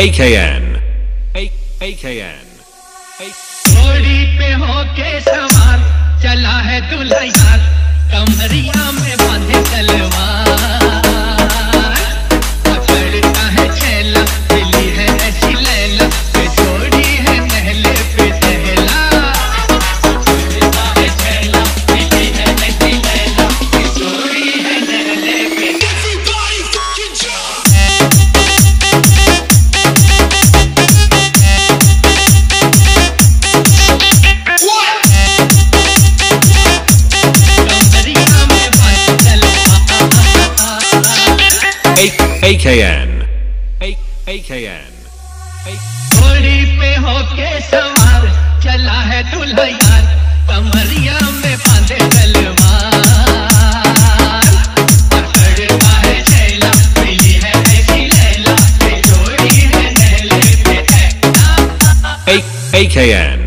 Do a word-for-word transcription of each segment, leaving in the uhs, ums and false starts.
A K N A K N घोड़ी पे होके सवार चला है दूल्हा यार, कमरिया में बांधे तलवार। A K N A K N घोड़ी पे होके सवार चला है दूल्हा यार, कमरिया में बांधे तलवार। A K N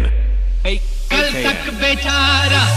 कल तक बेचारा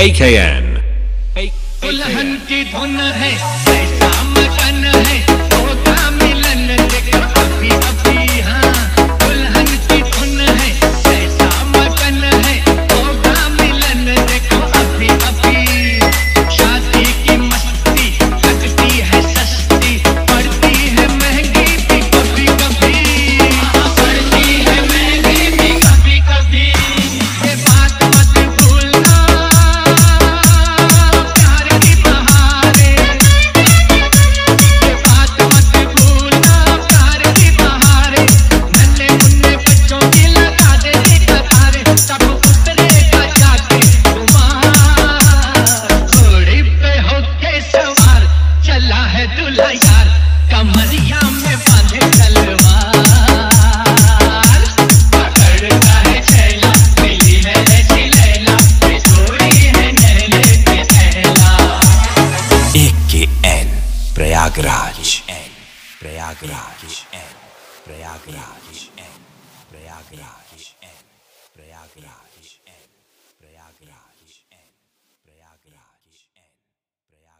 A K N दुल्हन की धुन है, ऐसा मटन है, होता मिलन देखो अभी अभी। हाँ दुल्हन की धुन है, ऐसा मटन है, होता मिलन देखो अभी अभी। शादी की मस्ती लगती है सस्ती, पड़ती है महंगी भी कभी कभी, पड़ती है महंगी भी कभी कभी। ये बात प्रयागराज प्रयागराज प्रयागराज प्रयागराज प्रयागराज प्रयागराज प्रयागराज।